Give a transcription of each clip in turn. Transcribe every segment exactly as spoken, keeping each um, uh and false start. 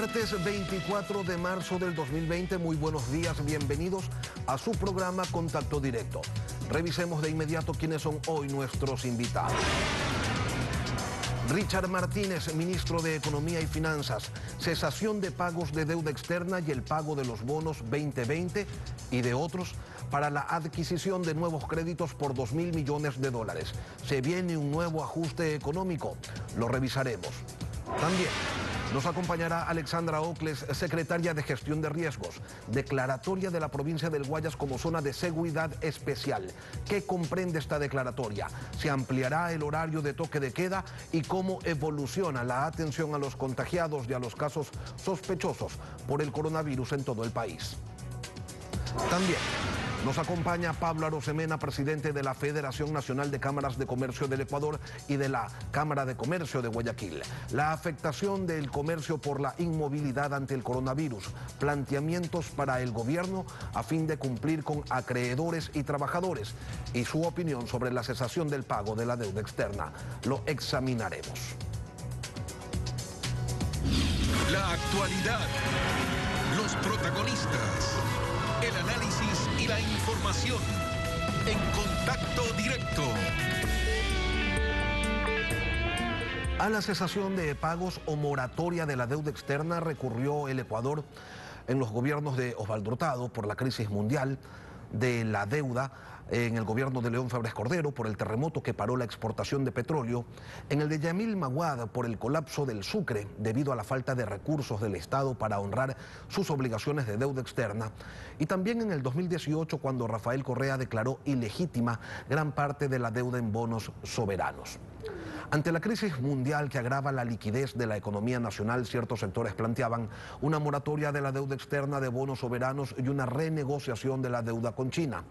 Martes veinticuatro de marzo del dos mil veinte, muy buenos días, bienvenidos a su programa Contacto Directo. Revisemos de inmediato quiénes son hoy nuestros invitados. Richard Martínez, ministro de Economía y Finanzas, cesación de pagos de deuda externa y el pago de los bonos veinte veinte y de otros para la adquisición de nuevos créditos por dos mil millones de dólares. Se viene un nuevo ajuste económico, lo revisaremos. También nos acompañará Alexandra Ocles, secretaria de Gestión de Riesgos, declaratoria de la provincia del Guayas como zona de seguridad especial. ¿Qué comprende esta declaratoria? ¿Se ampliará el horario de toque de queda? ¿Y cómo evoluciona la atención a los contagiados y a los casos sospechosos por el coronavirus en todo el país? También nos acompaña Pablo Arosemena, presidente de la Federación Nacional de Cámaras de Comercio del Ecuador y de la Cámara de Comercio de Guayaquil. La afectación del comercio por la inmovilidad ante el coronavirus. Planteamientos para el gobierno a fin de cumplir con acreedores y trabajadores. Y su opinión sobre la cesación del pago de la deuda externa. Lo examinaremos. La actualidad. Los protagonistas. El análisis y la información en Contacto Directo. A la cesación de pagos o moratoria de la deuda externa recurrió el Ecuador en los gobiernos de Osvaldo Hurtado por la crisis mundial de la deuda, en el gobierno de León Febres Cordero por el terremoto que paró la exportación de petróleo, en el de Yamil Maguada por el colapso del Sucre debido a la falta de recursos del Estado para honrar sus obligaciones de deuda externa, y también en el dos mil dieciocho cuando Rafael Correa declaró ilegítima gran parte de la deuda en bonos soberanos. Ante la crisis mundial que agrava la liquidez de la economía nacional, ciertos sectores planteaban una moratoria de la deuda externa de bonos soberanos y una renegociación de la deuda con China.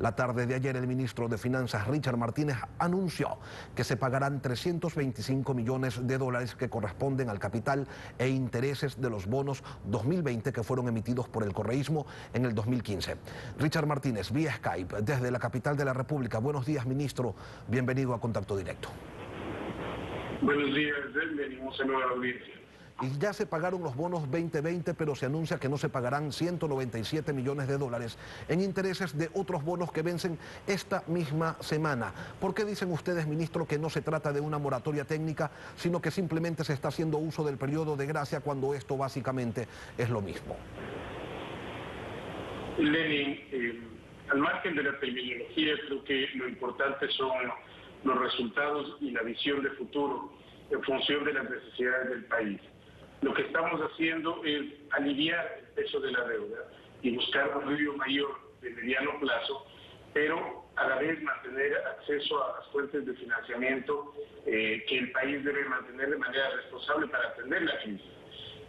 La tarde de ayer el ministro de Finanzas, Richard Martínez, anunció que se pagarán trescientos veinticinco millones de dólares que corresponden al capital e intereses de los bonos dos mil veinte que fueron emitidos por el correísmo en el dos mil quince. Richard Martínez, vía Skype, desde la capital de la República. Buenos días, ministro. Bienvenido a Contacto Directo. Buenos días, venimos a nueva audiencia. Y ya se pagaron los bonos veinte veinte, pero se anuncia que no se pagarán ciento noventa y siete millones de dólares en intereses de otros bonos que vencen esta misma semana. ¿Por qué dicen ustedes, ministro, que no se trata de una moratoria técnica, sino que simplemente se está haciendo uso del periodo de gracia cuando esto básicamente es lo mismo? Lenin, eh, al margen de la terminología, creo que lo importante son los resultados y la visión de futuro en función de las necesidades del país. Lo que estamos haciendo es aliviar el peso de la deuda y buscar un alivio mayor de mediano plazo, pero a la vez mantener acceso a las fuentes de financiamiento eh, que el país debe mantener de manera responsable para atender la crisis.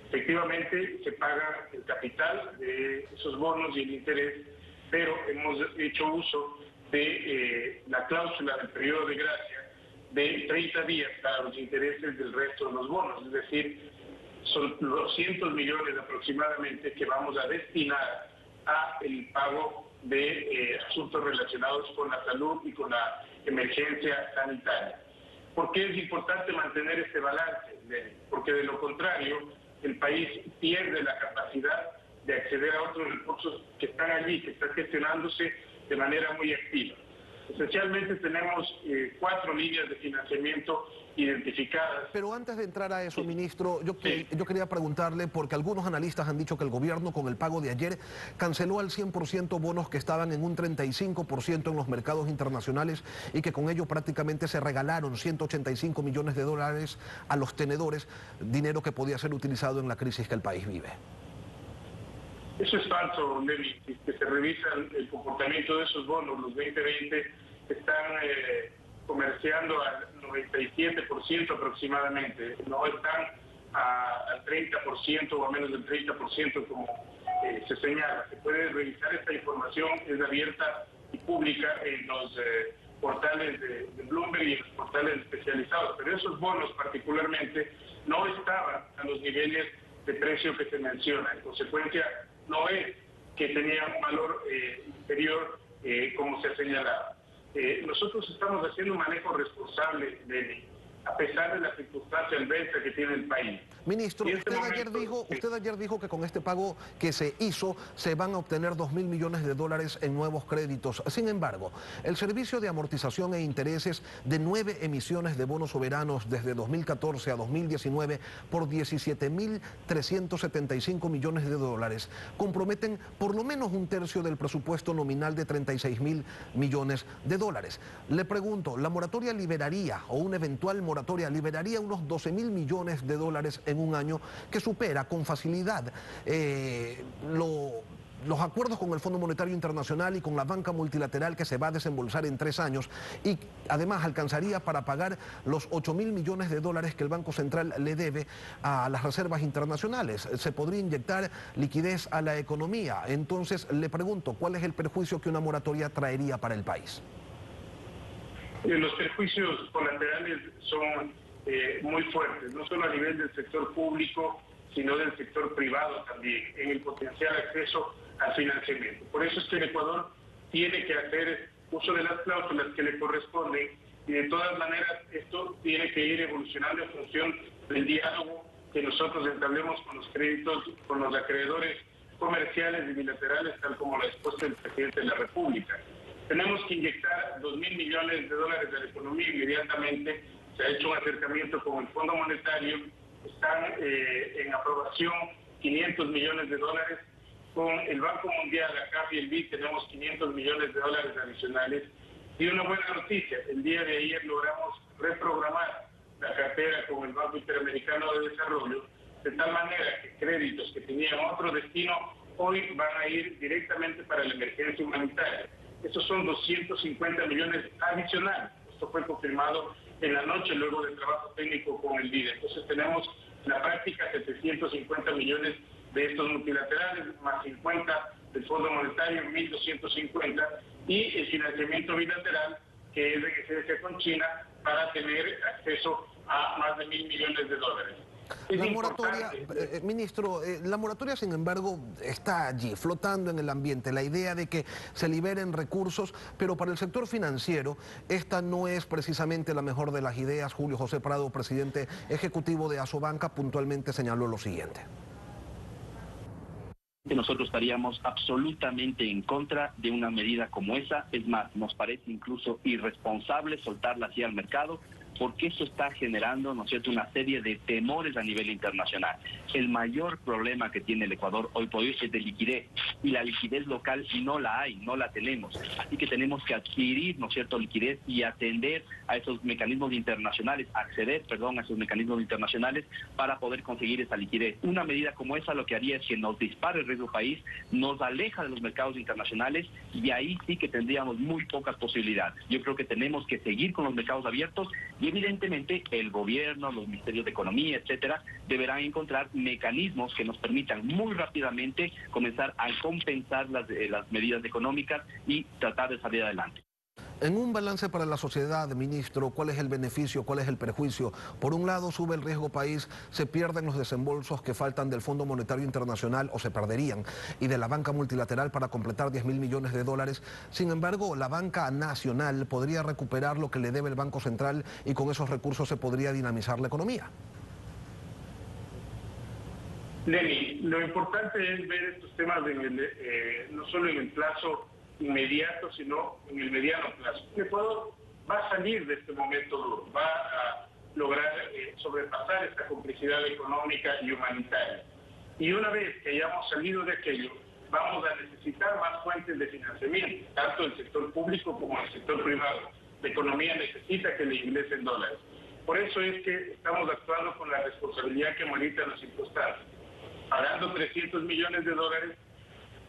Efectivamente, se paga el capital de esos bonos y el interés, pero hemos hecho uso de eh, la cláusula del periodo de gracia de treinta días para los intereses del resto de los bonos, es decir, son doscientos millones aproximadamente que vamos a destinar a el pago de eh, asuntos relacionados con la salud y con la emergencia sanitaria. ¿Por qué es importante mantener este balance? Porque de lo contrario, el país pierde la capacidad de acceder a otros recursos que están allí, que están gestionándose de manera muy activa. Esencialmente tenemos eh, cuatro líneas de financiamiento identificadas. Pero antes de entrar a eso, sí, ministro, yo, sí. yo quería preguntarle, porque algunos analistas han dicho que el gobierno con el pago de ayer canceló al cien por ciento bonos que estaban en un treinta y cinco por ciento en los mercados internacionales y que con ello prácticamente se regalaron ciento ochenta y cinco millones de dólares a los tenedores, dinero que podía ser utilizado en la crisis que el país vive. Eso es falso, Levi, que se revisa el comportamiento de esos bonos, los veinte veinte están eh, comerciando al noventa y siete por ciento aproximadamente, no están a, al treinta por ciento o a menos del treinta por ciento como eh, se señala. Se puede revisar esta información, es abierta y pública en los eh, portales de, de Bloomberg y en los portales especializados, pero esos bonos particularmente no estaban a los niveles de precio que se menciona, en consecuencia no es que tenía un valor eh, inferior eh, como se ha señalado. Eh, nosotros estamos haciendo un manejo responsable, de, a pesar de la circunstancia adversa que tiene el país. Ministro, usted ayer dijo, usted ayer dijo que con este pago que se hizo se van a obtener dos mil millones de dólares en nuevos créditos. Sin embargo, el servicio de amortización e intereses de nueve emisiones de bonos soberanos desde dos mil catorce a dos mil diecinueve por diecisiete mil trescientos setenta y cinco millones de dólares comprometen por lo menos un tercio del presupuesto nominal de treinta y seis mil millones de dólares. Le pregunto, ¿la moratoria liberaría o una eventual moratoria liberaría unos doce mil millones de dólares en un año que supera con facilidad eh, lo... los acuerdos con el Fondo Monetario Internacional y con la banca multilateral que se va a desembolsar en tres años y además alcanzaría para pagar los ocho mil millones de dólares que el Banco Central le debe a las reservas internacionales? Se podría inyectar liquidez a la economía. Entonces le pregunto, ¿cuál es el perjuicio que una moratoria traería para el país? Los perjuicios colaterales son eh, muy fuertes, no solo a nivel del sector público, sino del sector privado también, en el potencial acceso al financiamiento. Por eso es que el Ecuador tiene que hacer uso de las cláusulas que le corresponden y de todas maneras esto tiene que ir evolucionando en función del diálogo que nosotros entablemos con los créditos, con los acreedores comerciales y bilaterales, tal como lo ha expuesto el presidente de la República. Tenemos que inyectar dos mil millones de dólares de la economía inmediatamente. Se ha hecho un acercamiento con el Fondo Monetario. Están eh, en aprobación quinientos millones de dólares. Con el Banco Mundial, la C A F y el B I D tenemos quinientos millones de dólares adicionales. Y una buena noticia, el día de ayer logramos reprogramar la cartera con el Banco Interamericano de Desarrollo, de tal manera que créditos que tenían otro destino hoy van a ir directamente para la emergencia humanitaria. Estos son doscientos cincuenta millones adicionales. Esto fue confirmado en la noche, luego del trabajo técnico con el líder. Entonces tenemos en la práctica setecientos cincuenta millones de estos multilaterales, más cincuenta del Fondo Monetario, mil doscientos cincuenta, y el financiamiento bilateral, que es de que se hace con China, para tener acceso a más de mil millones de dólares. La moratoria, eh, ministro, eh, la moratoria sin embargo está allí, flotando en el ambiente, la idea de que se liberen recursos, pero para el sector financiero esta no es precisamente la mejor de las ideas. Julio José Prado, presidente ejecutivo de Asobanca, puntualmente señaló lo siguiente. Nosotros estaríamos absolutamente en contra de una medida como esa, es más, nos parece incluso irresponsable soltarla así al mercado, porque eso está generando, ¿no es cierto?, una serie de temores a nivel internacional. El mayor problema que tiene el Ecuador hoy por hoy es de liquidez, y la liquidez local no la hay, no la tenemos. Así que tenemos que adquirir, ¿no es cierto?, liquidez y atender a esos mecanismos internacionales, acceder, perdón, a esos mecanismos internacionales para poder conseguir esa liquidez. Una medida como esa lo que haría es que nos dispare el riesgo país, nos aleja de los mercados internacionales, y ahí sí que tendríamos muy pocas posibilidades. Yo creo que tenemos que seguir con los mercados abiertos y evidentemente el gobierno, los ministerios de economía, etcétera, deberán encontrar mecanismos que nos permitan muy rápidamente comenzar a compensar las, eh, las medidas económicas y tratar de salir adelante. En un balance para la sociedad, ministro, ¿cuál es el beneficio, cuál es el perjuicio? Por un lado sube el riesgo país, se pierden los desembolsos que faltan del Fondo Monetario Internacional, o se perderían, y de la banca multilateral para completar diez mil millones de dólares. Sin embargo, la banca nacional podría recuperar lo que le debe el Banco Central y con esos recursos se podría dinamizar la economía. Lenín, lo importante es ver estos temas en el, eh, no solo en el plazo inmediato, sino en el mediano plazo. El Ecuador va a salir de este momento duro, va a lograr eh, sobrepasar esta complejidad económica y humanitaria. Y una vez que hayamos salido de aquello, vamos a necesitar más fuentes de financiamiento, tanto el sector público como el sector privado. La economía necesita que le ingresen dólares. Por eso es que estamos actuando con la responsabilidad que ameritan los impuestos, pagando trescientos millones de dólares,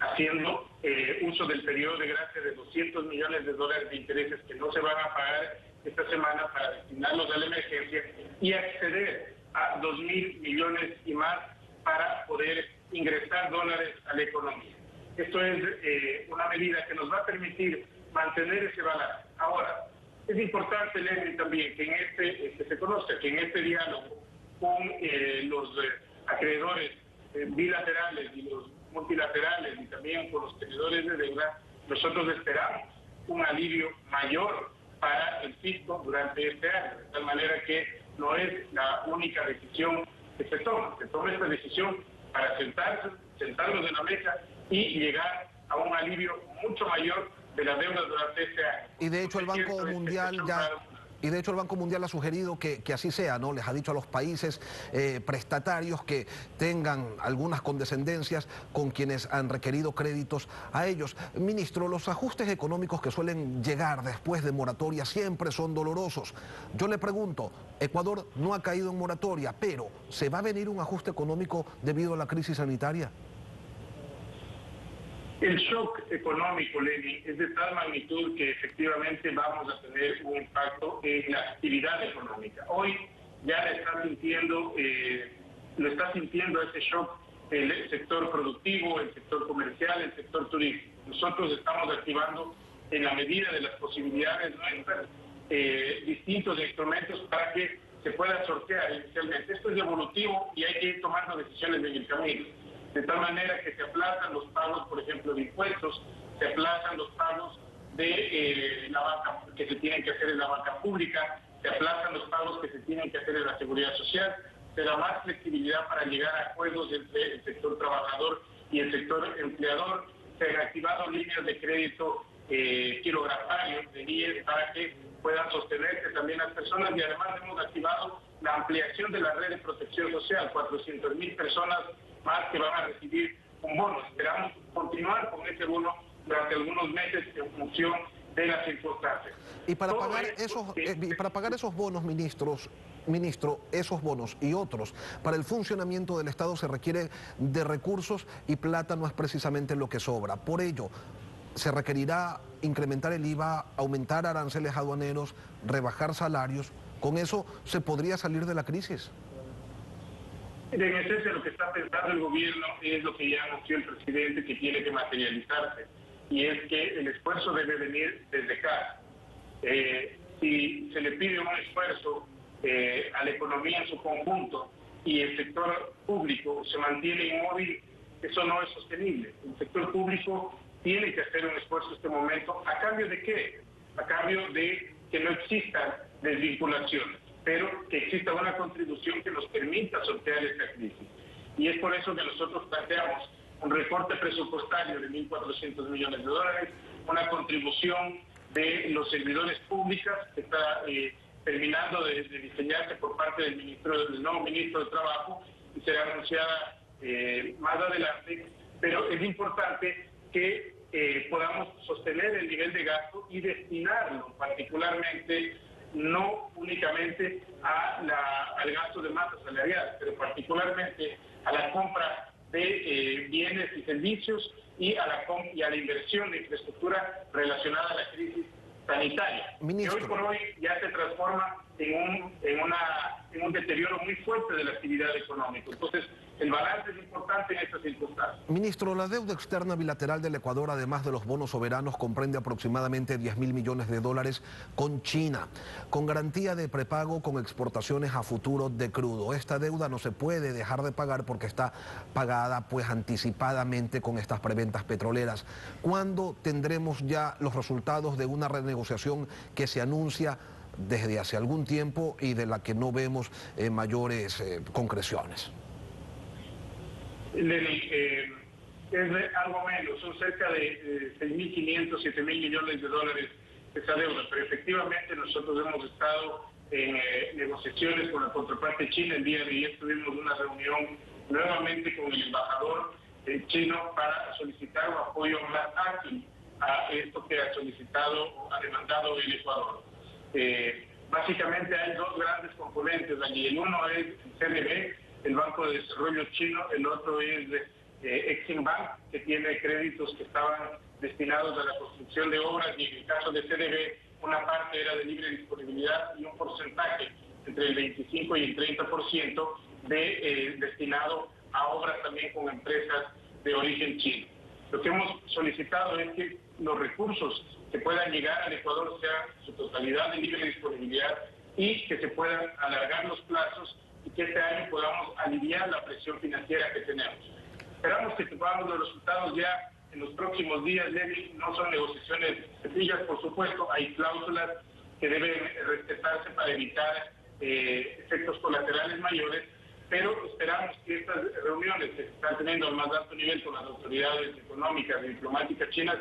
haciendo eh, uso del periodo de gracia de doscientos millones de dólares de intereses que no se van a pagar esta semana para destinarlos a la emergencia y acceder a dos mil millones y más para poder ingresar dólares a la economía. Esto es eh, una medida que nos va a permitir mantener ese balance. Ahora, es importante, Lenin, también que en este que se conozca que en este diálogo con eh, los eh, acreedores eh, bilaterales y los multilaterales y también por los tenedores de deuda, nosotros esperamos un alivio mayor para el fisco durante este año, de tal manera que no es la única decisión que se toma, se toma esta decisión para sentarse, sentarnos en la mesa y llegar a un alivio mucho mayor de las deudas durante este año. Y de hecho el Banco Mundial ya... Y de hecho el Banco Mundial ha sugerido que, que así sea, ¿no? Les ha dicho a los países eh, prestatarios que tengan algunas condescendencias con quienes han requerido créditos a ellos. Ministro, los ajustes económicos que suelen llegar después de moratoria siempre son dolorosos. Yo le pregunto, Ecuador no ha caído en moratoria, pero ¿se va a venir un ajuste económico debido a la crisis sanitaria? El shock económico, Lenin, es de tal magnitud que efectivamente vamos a tener un impacto en la actividad económica. Hoy ya le está sintiendo, eh, lo está sintiendo ese shock el sector productivo, el sector comercial, el sector turístico. Nosotros estamos activando en la medida de las posibilidades nuestras eh, distintos instrumentos para que se pueda sortear inicialmente. Esto es evolutivo y hay que ir tomando decisiones en el camino. De tal manera que se aplazan los pagos, por ejemplo, de impuestos, se aplazan los pagos de eh, la banca que se tienen que hacer en la banca pública, se aplazan los pagos que se tienen que hacer en la seguridad social, se da más flexibilidad para llegar a acuerdos entre el sector trabajador y el sector empleador, se han activado líneas de crédito eh, quirografario de I E S para que puedan sostenerse también las personas, y además hemos activado la ampliación de la red de protección social, cuatrocientas mil personas más que van a recibir un bono. Esperamos continuar con ese bono durante algunos meses en función de las circunstancias. Y para pagar esos, eh, y para pagar esos bonos, ministros, ministro, esos bonos y otros, para el funcionamiento del Estado se requiere de recursos y plata no es precisamente lo que sobra. Por ello, se requerirá incrementar el I V A, aumentar aranceles aduaneros, rebajar salarios. ¿Con eso se podría salir de la crisis? En esencia, lo que está pensando el gobierno es lo que ya anunció el presidente que tiene que materializarse, y es que el esfuerzo debe venir desde casa. Eh, si se le pide un esfuerzo eh, a la economía en su conjunto y el sector público se mantiene inmóvil, eso no es sostenible. El sector público tiene que hacer un esfuerzo en este momento. ¿A cambio de qué? A cambio de que no existan desvinculaciones, pero que exista una contribución que nos permita sortear esta crisis. Y es por eso que nosotros planteamos un recorte presupuestario de mil cuatrocientos millones de dólares, una contribución de los servidores públicos que está eh, terminando de, de diseñarse por parte del, ministro, del nuevo ministro de Trabajo, y será anunciada eh, más adelante, pero es importante que eh, podamos sostener el nivel de gasto y destinarlo particularmente no únicamente a la, al gasto de masa salarial, pero particularmente a la compra de eh, bienes y servicios y a, la com y a la inversión de infraestructura relacionada a la crisis sanitaria. Ministro, que hoy por hoy ya se transforma en un, en, una, en un deterioro muy fuerte de la actividad económica. Entonces, el balance es importante en estas circunstancias. Ministro, la deuda externa bilateral del Ecuador, además de los bonos soberanos, comprende aproximadamente diez mil millones de dólares con China, con garantía de prepago, con exportaciones a futuro de crudo. Esta deuda no se puede dejar de pagar porque está pagada pues anticipadamente con estas preventas petroleras. ¿Cuándo tendremos ya los resultados de una renegociación que se anuncia desde hace algún tiempo y de la que no vemos eh, mayores eh, concreciones? Lenín, eh, es de algo menos, son cerca de eh, seis mil quinientos, siete mil millones de dólares esa deuda, pero efectivamente nosotros hemos estado en eh, negociaciones con la contraparte china. El día de ayer tuvimos una reunión nuevamente con el embajador eh, chino para solicitar un apoyo más ágil a esto que ha solicitado, ha demandado el Ecuador. Eh, básicamente hay dos grandes componentes allí, el uno es el C D B, el Banco de Desarrollo Chino, el otro es eh, Eximbank, que tiene créditos que estaban destinados a la construcción de obras, y en el caso de C D B, una parte era de libre disponibilidad y un porcentaje entre el veinticinco y el treinta por ciento de, eh, destinado a obras también con empresas de origen chino. Lo que hemos solicitado es que los recursos que puedan llegar al Ecuador sean su totalidad de libre disponibilidad y que se puedan alargar los plazos y que este año podamos aliviar la presión financiera que tenemos. Esperamos que tengamos los resultados ya en los próximos días. No son negociaciones sencillas, por supuesto, hay cláusulas que deben respetarse para evitar eh, efectos colaterales mayores, pero esperamos que estas reuniones que se están teniendo al más alto nivel con las autoridades económicas y diplomáticas chinas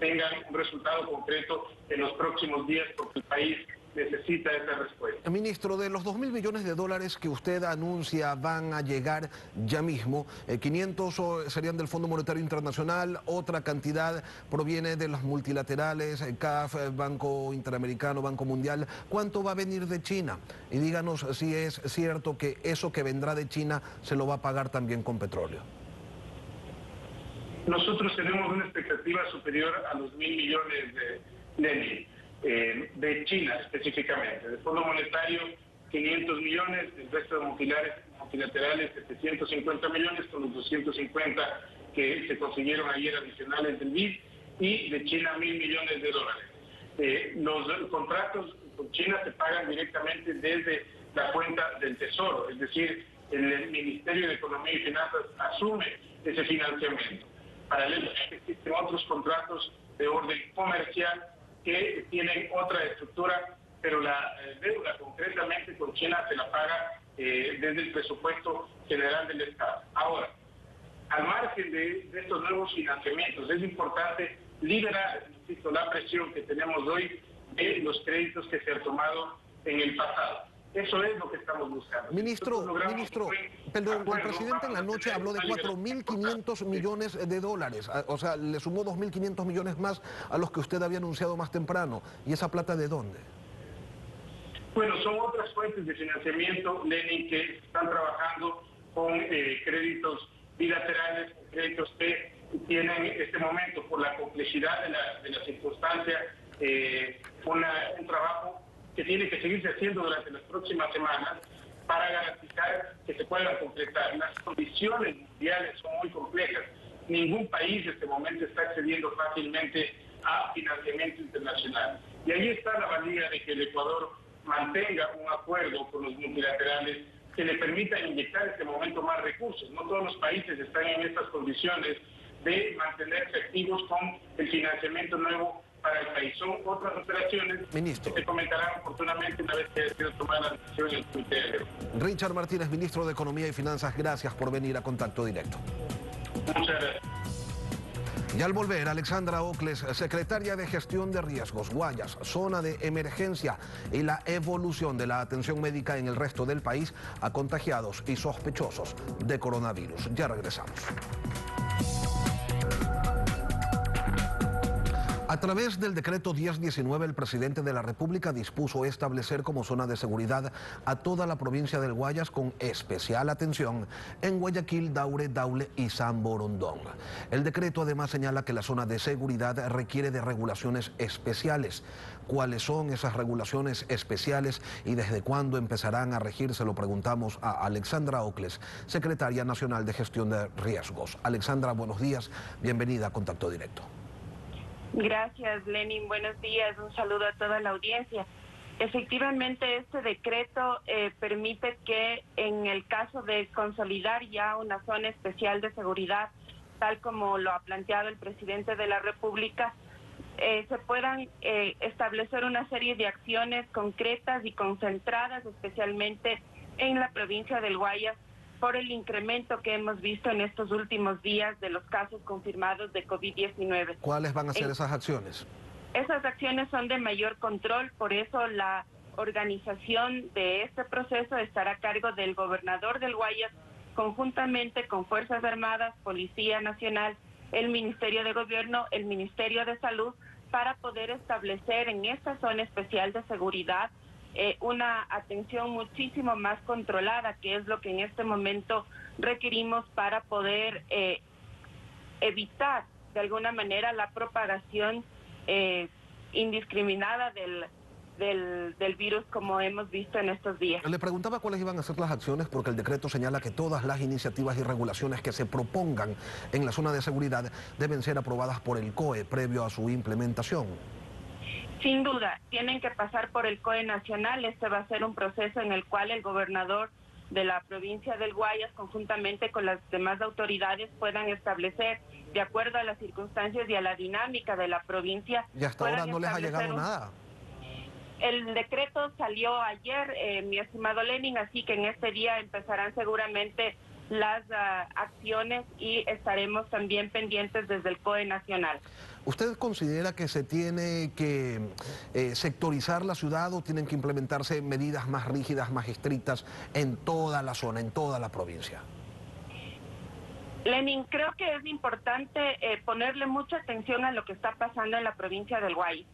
tengan un resultado concreto en los próximos días, porque el país necesita esa respuesta. Ministro, de los dos mil millones de dólares que usted anuncia van a llegar ya mismo, eh, quinientos serían del Fondo Monetario Internacional, otra cantidad proviene de las multilaterales, el C A F, el Banco Interamericano, Banco Mundial. ¿Cuánto va a venir de China? Y díganos si es cierto que eso que vendrá de China se lo va a pagar también con petróleo. Nosotros tenemos una expectativa superior a los mil millones de, de, eh, de China específicamente. Del Fondo Monetario, quinientos millones, del resto de multilaterales, setecientos cincuenta millones, con los doscientos cincuenta que se consiguieron ayer adicionales del B I D, y de China mil millones de dólares. Eh, los, los contratos con China se pagan directamente desde la cuenta del Tesoro, es decir, el Ministerio de Economía y Finanzas asume ese financiamiento. Paralelamente existen otros contratos de orden comercial que tienen otra estructura, pero la deuda concretamente con China se la paga eh, desde el presupuesto general del Estado. Ahora, al margen de, de estos nuevos financiamientos, es importante liberar, insisto, la presión que tenemos hoy de los créditos que se han tomado en el pasado. Eso es lo que estamos buscando. Ministro, ministro, perdón, el presidente en la noche habló de cuatro mil quinientos millones de dólares. O sea, le sumó dos mil quinientos millones más a los que usted había anunciado más temprano. ¿Y esa plata de dónde? Bueno, son otras fuentes de financiamiento, Lenin, que están trabajando con eh, créditos bilaterales, créditos que tienen en este momento, por la complejidad de la, de la circunstancia, eh, una, un trabajo que tiene que seguirse haciendo durante las próximas semanas para garantizar que se puedan completar. Las condiciones mundiales son muy complejas. Ningún país en este momento está accediendo fácilmente a financiamiento internacional. Y ahí está la valía de que el Ecuador mantenga un acuerdo con los multilaterales que le permita inyectar en este momento más recursos. No todos los países están en estas condiciones de mantenerse activos con el financiamiento nuevo para el país. Son otras operaciones, ministro, que se comentarán oportunamente una vez que haya sido tomada la decisión en el Twitter. Richard Martínez, ministro de Economía y Finanzas, gracias por venir a Contacto Directo. Muchas gracias. Y al volver, Alexandra Ocles, secretaria de Gestión de Riesgos, Guayas, zona de emergencia y la evolución de la atención médica en el resto del país a contagiados y sospechosos de coronavirus. Ya regresamos. A través del decreto diez diecinueve, el presidente de la República dispuso establecer como zona de seguridad a toda la provincia del Guayas, con especial atención en Guayaquil, Daure, Daule y San Borondón. El decreto además señala que la zona de seguridad requiere de regulaciones especiales. ¿Cuáles son esas regulaciones especiales y desde cuándo empezarán a regirse? Lo preguntamos a Alexandra Ocles, secretaria nacional de Gestión de Riesgos. Alexandra, buenos días. Bienvenida a Contacto Directo. Gracias, Lenin. Buenos días. Un saludo a toda la audiencia. Efectivamente, este decreto eh, permite que, en el caso de consolidar ya una zona especial de seguridad, tal como lo ha planteado el presidente de la República, eh, se puedan eh, establecer una serie de acciones concretas y concentradas, especialmente en la provincia del Guayas, por el incremento que hemos visto en estos últimos días de los casos confirmados de COVID diecinueve. ¿Cuáles van a ser esas acciones? Esas acciones son de mayor control, por eso la organización de este proceso estará a cargo del gobernador del Guayas, conjuntamente con Fuerzas Armadas, Policía Nacional, el Ministerio de Gobierno, el Ministerio de Salud, para poder establecer en esta zona especial de seguridad Eh, una atención muchísimo más controlada, que es lo que en este momento requerimos para poder eh, evitar de alguna manera la propagación eh, indiscriminada del, del, del virus, como hemos visto en estos días. Le preguntaba cuáles iban a ser las acciones, porque el decreto señala que todas las iniciativas y regulaciones que se propongan en la zona de seguridad deben ser aprobadas por el C O E previo a su implementación. Sin duda, tienen que pasar por el C O E nacional. Este va a ser un proceso en el cual el gobernador de la provincia del Guayas, conjuntamente con las demás autoridades, puedan establecer, de acuerdo a las circunstancias y a la dinámica de la provincia. Y hasta ahora no les ha llegado un... nada. El decreto salió ayer, eh, mi estimado Lenin, así que en este día empezarán seguramente las uh, acciones y estaremos también pendientes desde el C O E nacional. ¿Usted considera que se tiene que eh, sectorizar la ciudad o tienen que implementarse medidas más rígidas, más estrictas en toda la zona, en toda la provincia? Lenin, creo que es importante eh, ponerle mucha atención a lo que está pasando en la provincia del Guayas.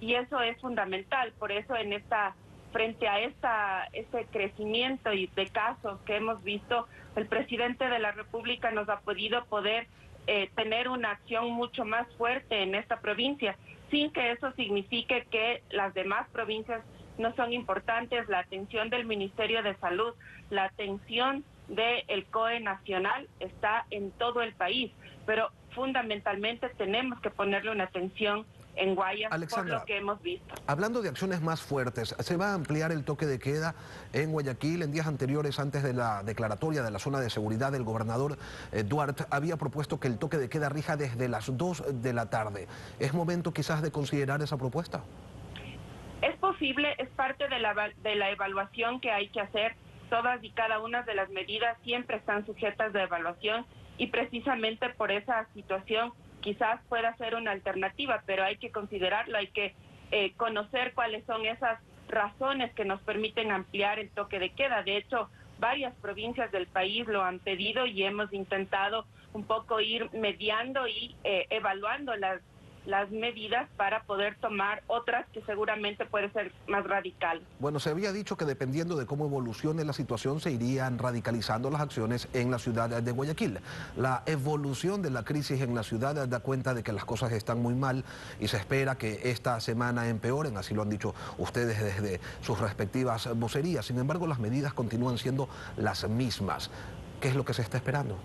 Y eso es fundamental, por eso en esta frente a esta este crecimiento y de casos que hemos visto, el presidente de la República nos ha podido poder eh, tener una acción mucho más fuerte en esta provincia, sin que eso signifique que las demás provincias no son importantes. La atención del Ministerio de Salud, la atención del C O E nacional está en todo el país, pero fundamentalmente tenemos que ponerle una atención en Guayas, Alexandra, por lo que hemos visto. Hablando de acciones más fuertes, ¿se va a ampliar el toque de queda en Guayaquil? En días anteriores, antes de la declaratoria de la zona de seguridad, el gobernador eh, Duarte había propuesto que el toque de queda rija desde las dos de la tarde. ¿Es momento quizás de considerar esa propuesta? Es posible, es parte de la, de la evaluación que hay que hacer. Todas y cada una de las medidas siempre están sujetas de evaluación y precisamente por esa situación quizás pueda ser una alternativa, pero hay que considerarlo, hay que eh, conocer cuáles son esas razones que nos permiten ampliar el toque de queda. De hecho, varias provincias del país lo han pedido y hemos intentado un poco ir mediando y eh, evaluando las, las medidas para poder tomar otras que seguramente puede ser más radical. Bueno, se había dicho que dependiendo de cómo evolucione la situación se irían radicalizando las acciones en la ciudad de Guayaquil. La evolución de la crisis en la ciudad da cuenta de que las cosas están muy mal y se espera que esta semana empeoren, así lo han dicho ustedes desde sus respectivas vocerías. Sin embargo, las medidas continúan siendo las mismas. ¿Qué es lo que se está esperando?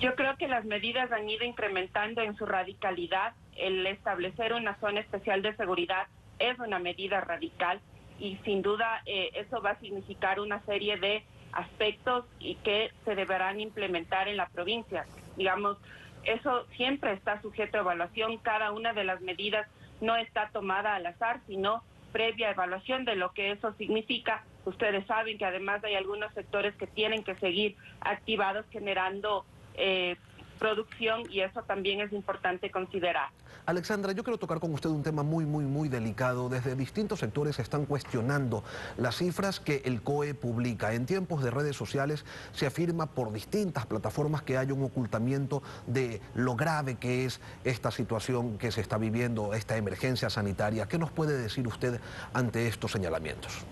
Yo creo que las medidas han ido incrementando en su radicalidad. El establecer una zona especial de seguridad es una medida radical y sin duda eh, eso va a significar una serie de aspectos y que se deberán implementar en la provincia. Digamos, eso siempre está sujeto a evaluación. Cada una de las medidas no está tomada al azar, sino previa evaluación de lo que eso significa. Ustedes saben que además hay algunos sectores que tienen que seguir activados generando Eh, producción y eso también es importante considerar. Alexandra, yo quiero tocar con usted un tema muy, muy, muy delicado. Desde distintos sectores se están cuestionando las cifras que el C O E publica. En tiempos de redes sociales se afirma por distintas plataformas que hay un ocultamiento de lo grave que es esta situación que se está viviendo, esta emergencia sanitaria. ¿Qué nos puede decir usted ante estos señalamientos?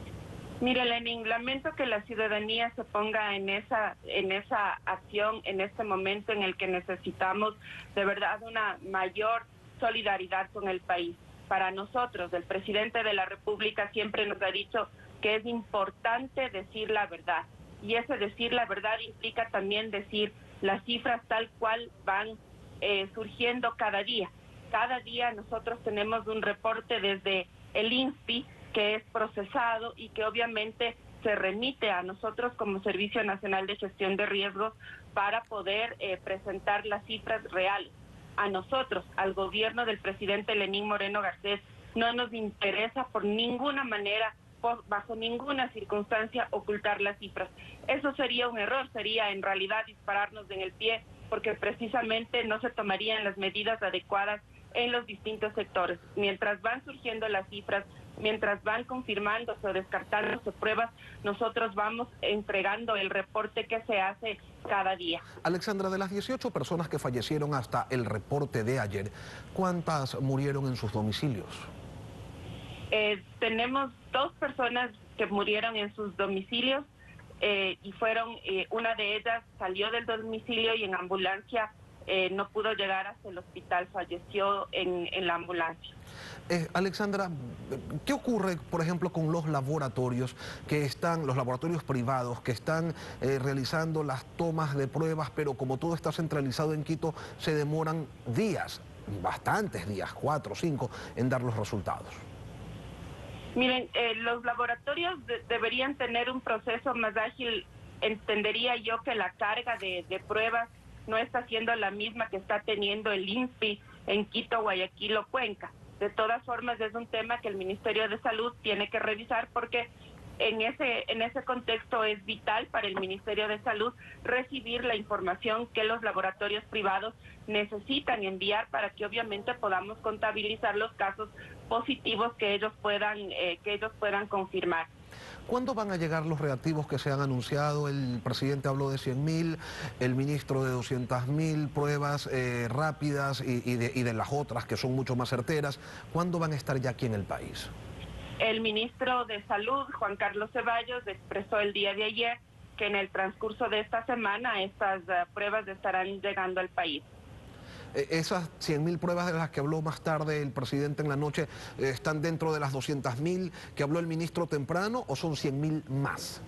Mire, Lenin, lamento que la ciudadanía se ponga en esa, en esa acción en este momento en el que necesitamos de verdad una mayor solidaridad con el país. Para nosotros, el presidente de la República siempre nos ha dicho que es importante decir la verdad. Y ese decir la verdad implica también decir las cifras tal cual van eh, surgiendo cada día. Cada día nosotros tenemos un reporte desde el I N S P I que es procesado y que obviamente se remite a nosotros como Servicio Nacional de Gestión de Riesgos para poder eh, presentar las cifras reales. A nosotros, al gobierno del presidente Lenín Moreno Garcés, no nos interesa por ninguna manera, por, bajo ninguna circunstancia, ocultar las cifras. Eso sería un error, sería en realidad dispararnos en el pie, porque precisamente no se tomarían las medidas adecuadas en los distintos sectores. Mientras van surgiendo las cifras, mientras van confirmándose o descartándose pruebas, nosotros vamos entregando el reporte que se hace cada día. Alexandra, de las dieciocho personas que fallecieron hasta el reporte de ayer, ¿cuántas murieron en sus domicilios? Eh, tenemos dos personas que murieron en sus domicilios eh, y fueron, eh, una de ellas salió del domicilio y en ambulancia Eh, no pudo llegar hasta el hospital, falleció en, en la ambulancia. Eh, Alexandra, ¿qué ocurre, por ejemplo, con los laboratorios que están, los laboratorios privados que están eh, realizando las tomas de pruebas, pero como todo está centralizado en Quito, se demoran días, bastantes días, cuatro, cinco, en dar los resultados? Miren, eh, los laboratorios de, deberían tener un proceso más ágil. Entendería yo que la carga de, de pruebas no está siendo la misma que está teniendo el I N S P I en Quito, Guayaquil o Cuenca. De todas formas, es un tema que el Ministerio de Salud tiene que revisar, porque en ese, en ese contexto es vital para el Ministerio de Salud recibir la información que los laboratorios privados necesitan enviar para que obviamente podamos contabilizar los casos positivos que ellos puedan, eh, que ellos puedan confirmar. ¿Cuándo van a llegar los reactivos que se han anunciado? El presidente habló de cien mil, el ministro de doscientas mil pruebas eh, rápidas y, y, de, y de las otras que son mucho más certeras. ¿Cuándo van a estar ya aquí en el país? El ministro de Salud, Juan Carlos Ceballos, expresó el día de ayer que en el transcurso de esta semana estas uh, pruebas estarán llegando al país. ¿Esas cien mil pruebas de las que habló más tarde el presidente en la noche están dentro de las doscientas mil que habló el ministro temprano o son cien mil más?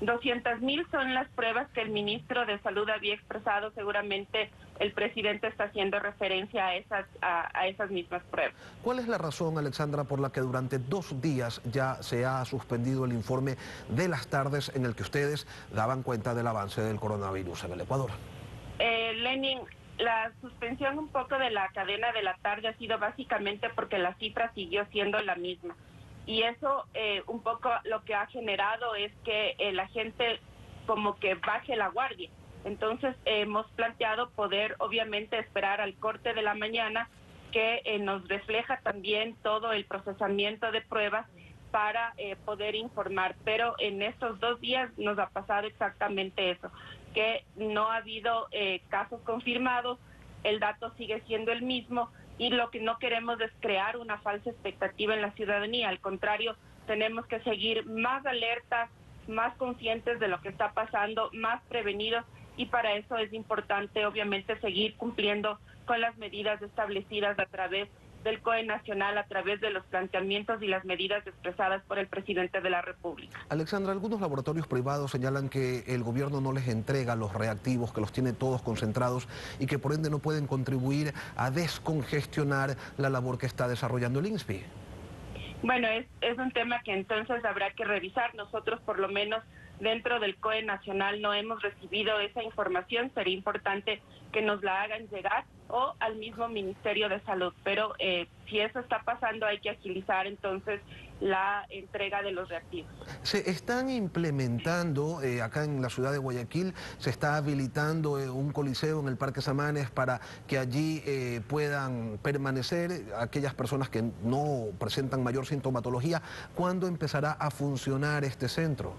doscientas mil son las pruebas que el ministro de Salud había expresado. Seguramente el presidente está haciendo referencia a esas, a, a esas mismas pruebas. ¿Cuál es la razón, Alexandra, por la que durante dos días ya se ha suspendido el informe de las tardes en el que ustedes daban cuenta del avance del coronavirus en el Ecuador? Eh, Lenin... La suspensión un poco de la cadena de la tarde ha sido básicamente porque la cifra siguió siendo la misma. Y eso eh, un poco lo que ha generado es que eh, la gente como que baje la guardia. Entonces eh, hemos planteado poder obviamente esperar al corte de la mañana que eh, nos refleja también todo el procesamiento de pruebas para eh, poder informar. Pero en estos dos días nos ha pasado exactamente eso, que no ha habido eh, casos confirmados, el dato sigue siendo el mismo y lo que no queremos es crear una falsa expectativa en la ciudadanía. Al contrario, tenemos que seguir más alertas, más conscientes de lo que está pasando, más prevenidos, y para eso es importante obviamente seguir cumpliendo con las medidas establecidas a través del C O E nacional, a través de los planteamientos y las medidas expresadas por el presidente de la República. Alexandra, algunos laboratorios privados señalan que el gobierno no les entrega los reactivos, que los tiene todos concentrados y que por ende no pueden contribuir a descongestionar la labor que está desarrollando el I N S P I. Bueno, es, es un tema que entonces habrá que revisar. Nosotros por lo menos dentro del C O E nacional no hemos recibido esa información. Sería importante que nos la hagan llegar o al mismo Ministerio de Salud. Pero eh, si eso está pasando, hay que agilizar entonces la entrega de los reactivos. Se están implementando, eh, acá en la ciudad de Guayaquil, se está habilitando eh, un coliseo en el Parque Samanes para que allí eh, puedan permanecer aquellas personas que no presentan mayor sintomatología. ¿Cuándo empezará a funcionar este centro?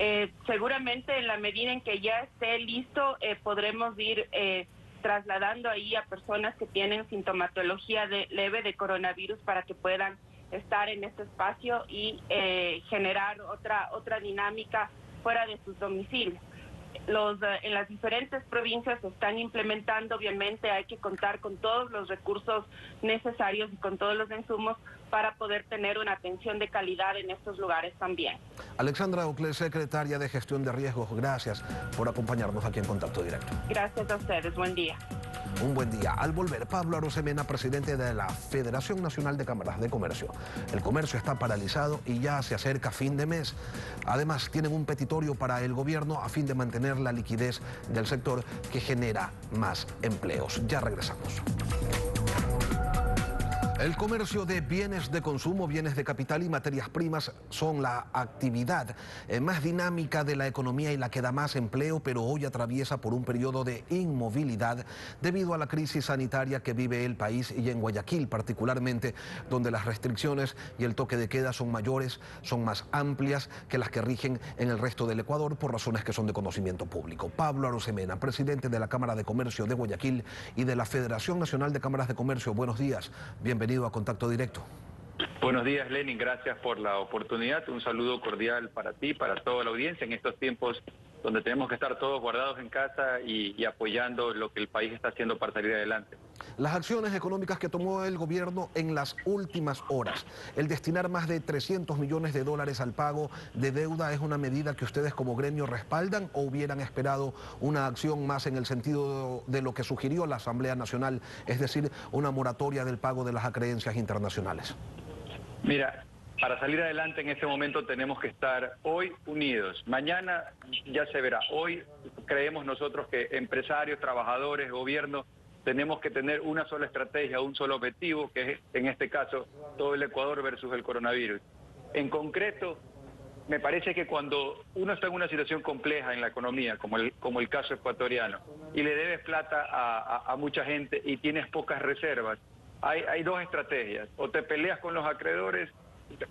Eh, seguramente en la medida en que ya esté listo, eh, podremos ir eh, trasladando ahí a personas que tienen sintomatología de, leve de coronavirus para que puedan estar en este espacio y eh, generar otra otra dinámica fuera de sus domicilios. Los, en las diferentes provincias se están implementando, obviamente hay que contar con todos los recursos necesarios y con todos los insumos para poder tener una atención de calidad en estos lugares también. Alexandra Ocles, secretaria de Gestión de Riesgos, gracias por acompañarnos aquí en Contacto Directo. Gracias a ustedes, buen día. Un buen día. Al volver, Pablo Arosemena, presidente de la Federación Nacional de Cámaras de Comercio. El comercio está paralizado y ya se acerca fin de mes. Además, tienen un petitorio para el gobierno a fin de mantener la liquidez del sector que genera más empleos. Ya regresamos. El comercio de bienes de consumo, bienes de capital y materias primas son la actividad más dinámica de la economía y la que da más empleo, pero hoy atraviesa por un periodo de inmovilidad debido a la crisis sanitaria que vive el país y en Guayaquil particularmente, donde las restricciones y el toque de queda son mayores, son más amplias que las que rigen en el resto del Ecuador por razones que son de conocimiento público. Pablo Arosemena, presidente de la Cámara de Comercio de Guayaquil y de la Federación Nacional de Cámaras de Comercio. Buenos días, bienvenido. Bienvenido a Contacto Directo. Buenos días, Lenin, gracias por la oportunidad. Un saludo cordial para ti, para toda la audiencia en estos tiempos donde tenemos que estar todos guardados en casa y, y apoyando lo que el país está haciendo para salir adelante. Las acciones económicas que tomó el gobierno en las últimas horas, el destinar más de trescientos millones de dólares al pago de deuda, ¿es una medida que ustedes como gremio respaldan o hubieran esperado una acción más en el sentido de lo que sugirió la Asamblea Nacional, es decir, una moratoria del pago de las acreencias internacionales? Mira, para salir adelante en este momento tenemos que estar hoy unidos. Mañana ya se verá. Hoy creemos nosotros que empresarios, trabajadores, gobierno, tenemos que tener una sola estrategia, un solo objetivo, que es en este caso todo el Ecuador versus el coronavirus. En concreto, me parece que cuando uno está en una situación compleja en la economía, como el, como el caso ecuatoriano, y le debes plata a, a, a mucha gente y tienes pocas reservas, hay, hay dos estrategias: o te peleas con los acreedores,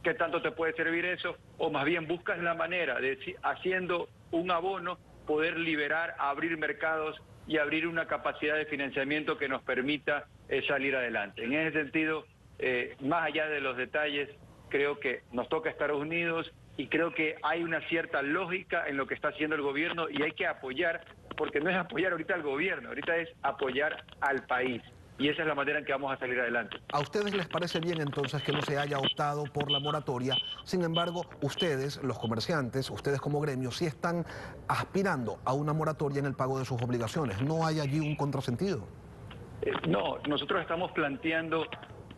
¿qué tanto te puede servir eso? O más bien buscas la manera de, haciendo un abono, poder liberar, abrir mercados y abrir una capacidad de financiamiento que nos permita eh, salir adelante. En ese sentido, eh, más allá de los detalles, creo que nos toca estar unidos y creo que hay una cierta lógica en lo que está haciendo el gobierno y hay que apoyar, porque no es apoyar ahorita al gobierno, ahorita es apoyar al país. Y esa es la manera en que vamos a salir adelante. ¿A ustedes les parece bien entonces que no se haya optado por la moratoria? Sin embargo, ustedes, los comerciantes, ustedes como gremio, sí están aspirando a una moratoria en el pago de sus obligaciones. ¿No hay allí un contrasentido? Eh, no, nosotros estamos planteando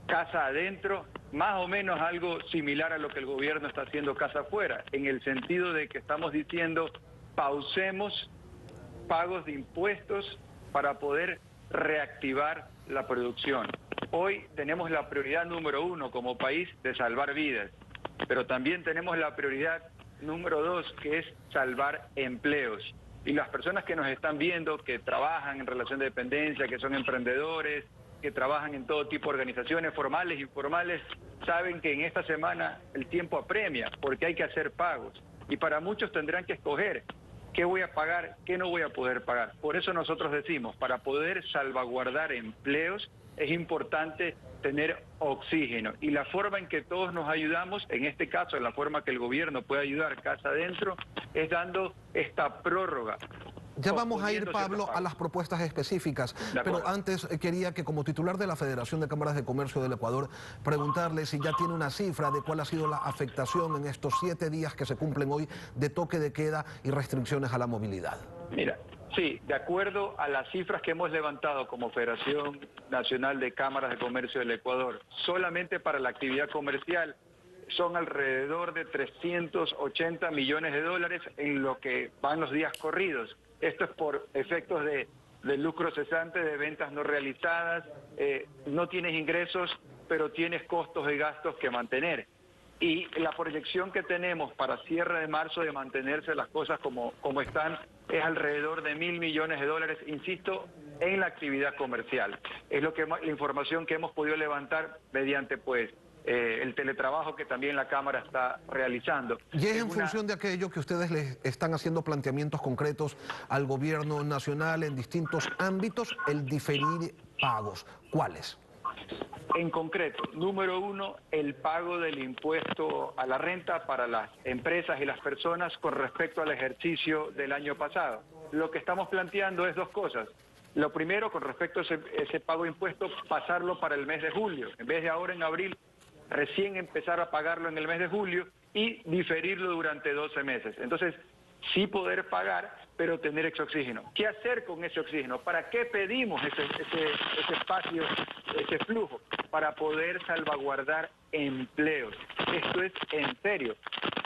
casa adentro, más o menos algo similar a lo que el gobierno está haciendo casa afuera, en el sentido de que estamos diciendo, pausemos pagos de impuestos para poder reactivar la producción. Hoy tenemos la prioridad número uno como país de salvar vidas, pero también tenemos la prioridad número dos, que es salvar empleos. Y las personas que nos están viendo, que trabajan en relación de dependencia, que son emprendedores, que trabajan en todo tipo de organizaciones formales e informales, saben que en esta semana el tiempo apremia porque hay que hacer pagos. Y para muchos tendrán que escoger qué voy a pagar, qué no voy a poder pagar. Por eso nosotros decimos, para poder salvaguardar empleos es importante tener oxígeno. Y la forma en que todos nos ayudamos, en este caso la forma que el gobierno puede ayudar casa adentro, es dando esta prórroga. Ya vamos a ir, Pablo, a las propuestas específicas, pero antes quería que, como titular de la Federación de Cámaras de Comercio del Ecuador, preguntarle si ya tiene una cifra de cuál ha sido la afectación en estos siete días que se cumplen hoy de toque de queda y restricciones a la movilidad. Mira, sí, de acuerdo a las cifras que hemos levantado como Federación Nacional de Cámaras de Comercio del Ecuador, solamente para la actividad comercial son alrededor de trescientos ochenta millones de dólares en lo que van los días corridos. Esto es por efectos de, de lucro cesante, de ventas no realizadas, eh, no tienes ingresos, pero tienes costos y gastos que mantener. Y la proyección que tenemos para cierre de marzo de mantenerse las cosas como, como están es alrededor de mil millones de dólares, insisto, en la actividad comercial. Es lo que la información que hemos podido levantar mediante, pues, Eh, el teletrabajo que también la Cámara está realizando. Y es en una... función de aquello que ustedes les están haciendo planteamientos concretos al gobierno nacional en distintos ámbitos, el diferir pagos. ¿Cuáles? En concreto, número uno, el pago del impuesto a la renta para las empresas y las personas con respecto al ejercicio del año pasado. Lo que estamos planteando es dos cosas. Lo primero, con respecto a ese, ese pago de impuestos, pasarlo para el mes de julio. En vez de ahora en abril, recién empezar a pagarlo en el mes de julio y diferirlo durante doce meses. Entonces, sí poder pagar, pero tener ese oxígeno. ¿Qué hacer con ese oxígeno? ¿Para qué pedimos ese, ese, ese espacio, ese flujo? Para poder salvaguardar empleos. Esto es en serio.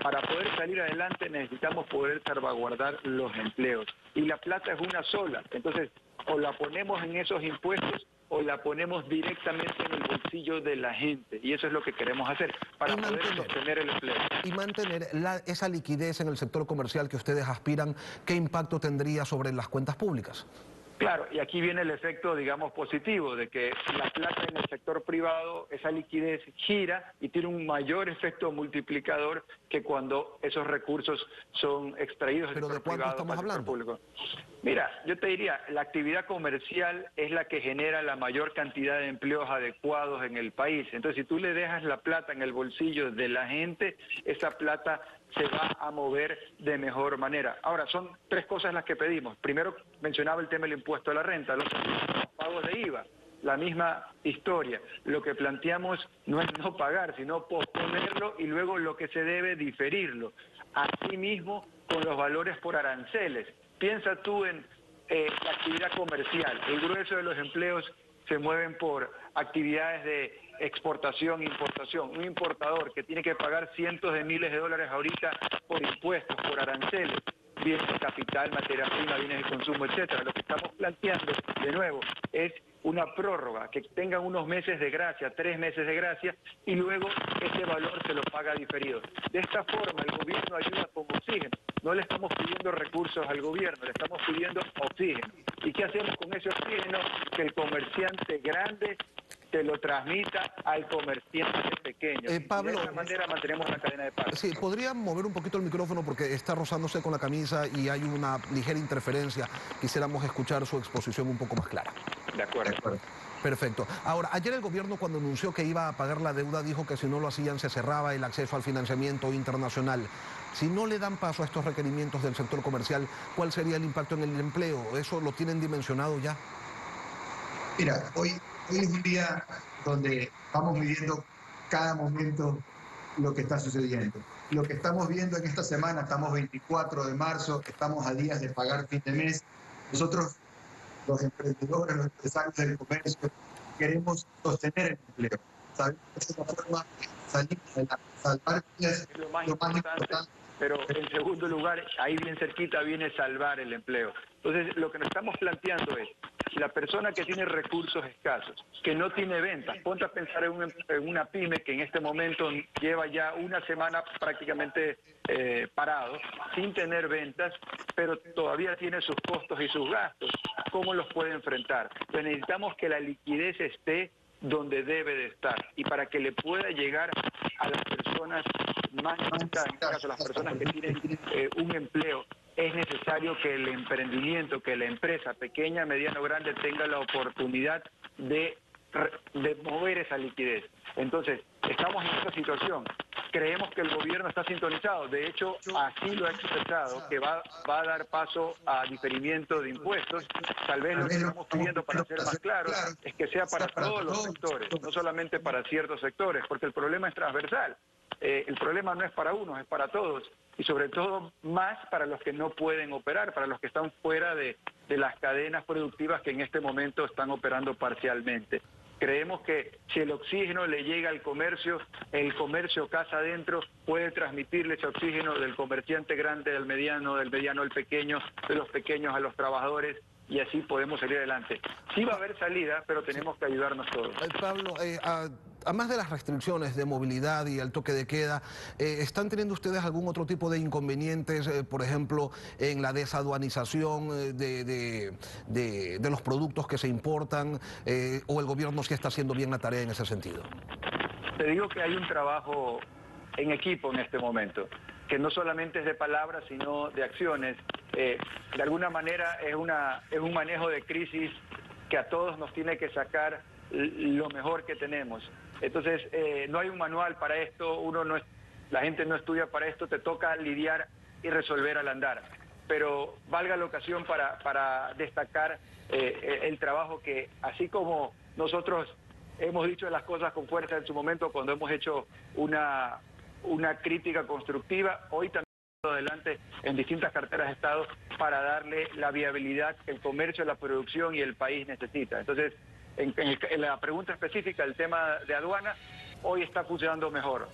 Para poder salir adelante necesitamos poder salvaguardar los empleos. Y la plata es una sola. Entonces, o la ponemos en esos impuestos, o la ponemos directamente en el bolsillo de la gente. Y eso es lo que queremos hacer, para mantener, poder sostener el empleo. Y mantener la, esa liquidez en el sector comercial que ustedes aspiran, ¿qué impacto tendría sobre las cuentas públicas? Claro, y aquí viene el efecto, digamos, positivo, de que la plata en el sector privado, esa liquidez gira y tiene un mayor efecto multiplicador que cuando esos recursos son extraídos del sector privado para el sector público. Mira, yo te diría, la actividad comercial es la que genera la mayor cantidad de empleos adecuados en el país. Entonces, si tú le dejas la plata en el bolsillo de la gente, esa plata se va a mover de mejor manera. Ahora, son tres cosas las que pedimos. Primero, mencionaba el tema del impuesto a la renta, los pagos de I V A, la misma historia. Lo que planteamos no es no pagar, sino posponerlo y luego lo que se debe diferirlo. Asimismo, con los valores por aranceles. Piensa tú en eh, la actividad comercial. El grueso de los empleos se mueven por actividades de exportación, importación. Un importador que tiene que pagar cientos de miles de dólares ahorita por impuestos, por aranceles, bienes de capital, materia prima, bienes de consumo, etcétera. Lo que estamos planteando, de nuevo, es una prórroga, que tengan unos meses de gracia, tres meses de gracia, y luego ese valor se lo paga diferido. De esta forma el gobierno ayuda con oxígeno. No le estamos pidiendo recursos al gobierno, le estamos pidiendo oxígeno. ¿Y qué hacemos con ese oxígeno? Que el comerciante grande se lo transmita al comerciante pequeño. Eh, Pablo, de esa manera mantenemos la cadena de pagos. Sí, podría mover un poquito el micrófono porque está rozándose con la camisa y hay una ligera interferencia. Quisiéramos escuchar su exposición un poco más clara. De acuerdo. De acuerdo. Perfecto. Ahora, ayer el gobierno, cuando anunció que iba a pagar la deuda, dijo que si no lo hacían se cerraba el acceso al financiamiento internacional. Si no le dan paso a estos requerimientos del sector comercial, ¿cuál sería el impacto en el empleo? ¿Eso lo tienen dimensionado ya? Mira, hoy... Hoy es un día donde vamos midiendo cada momento lo que está sucediendo. Lo que estamos viendo en esta semana, estamos veinticuatro de marzo, estamos a días de pagar fin de mes. Nosotros, los emprendedores, los empresarios del comercio, queremos sostener el empleo. Sabemos que esa forma de salir adelante, salvar vidas es lo más importante. Pero en segundo lugar, ahí bien cerquita viene salvar el empleo. Entonces, lo que nos estamos planteando es, la persona que tiene recursos escasos, que no tiene ventas, ponte a pensar en, un, en una pyme que en este momento lleva ya una semana prácticamente eh, parado, sin tener ventas, pero todavía tiene sus costos y sus gastos. ¿Cómo los puede enfrentar? Pues necesitamos que la liquidez esté donde debe de estar, y para que le pueda llegar a las personas más necesitadas, a las personas que tienen eh, un empleo, es necesario que el emprendimiento, que la empresa pequeña, mediano, grande, tenga la oportunidad de, de mover esa liquidez. Entonces, estamos en esta situación. Creemos que el gobierno está sintonizado. De hecho, así lo ha expresado, que va, va a dar paso a diferimiento de impuestos. Tal vez lo que estamos pidiendo, para ser más claros, es que sea para todos los sectores, no solamente para ciertos sectores, porque el problema es transversal. Eh, el problema no es para unos, es para todos. Y sobre todo más para los que no pueden operar, para los que están fuera de, de las cadenas productivas que en este momento están operando parcialmente. Creemos que si el oxígeno le llega al comercio, el comercio casa adentro puede transmitirle ese oxígeno del comerciante grande, del mediano, del mediano al pequeño, de los pequeños a los trabajadores, y así podemos salir adelante. Sí va a haber salida, pero tenemos que ayudarnos todos. Pablo, eh, a, además de las restricciones de movilidad y el toque de queda, eh, ¿están teniendo ustedes algún otro tipo de inconvenientes, eh, por ejemplo, en la desaduanización de, de, de, de los productos que se importan, eh, o el gobierno sí está haciendo bien la tarea en ese sentido? Te digo que hay un trabajo en equipo en este momento, que no solamente es de palabras, sino de acciones. Eh, de alguna manera es, una, es un manejo de crisis que a todos nos tiene que sacar lo mejor que tenemos. Entonces, eh, no hay un manual para esto, uno no es, la gente no estudia para esto, te toca lidiar y resolver al andar. Pero valga la ocasión para, para destacar eh, el trabajo que, así como nosotros hemos dicho las cosas con fuerza en su momento, cuando hemos hecho una, una crítica constructiva, hoy también adelante en distintas carteras de Estado para darle la viabilidad que el comercio, la producción y el país necesita. Entonces, en, en, el, en la pregunta específica, el tema de aduana, hoy está funcionando mejor.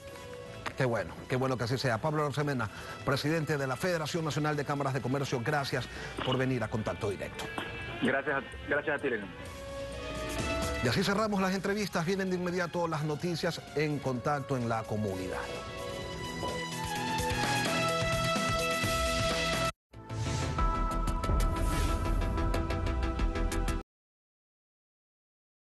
Qué bueno, qué bueno que así sea. Pablo Arosemena, presidente de la Federación Nacional de Cámaras de Comercio, gracias por venir a Contacto Directo. Gracias, gracias a ti, Lenín. Y así cerramos las entrevistas. Vienen de inmediato las noticias en Contacto en la Comunidad.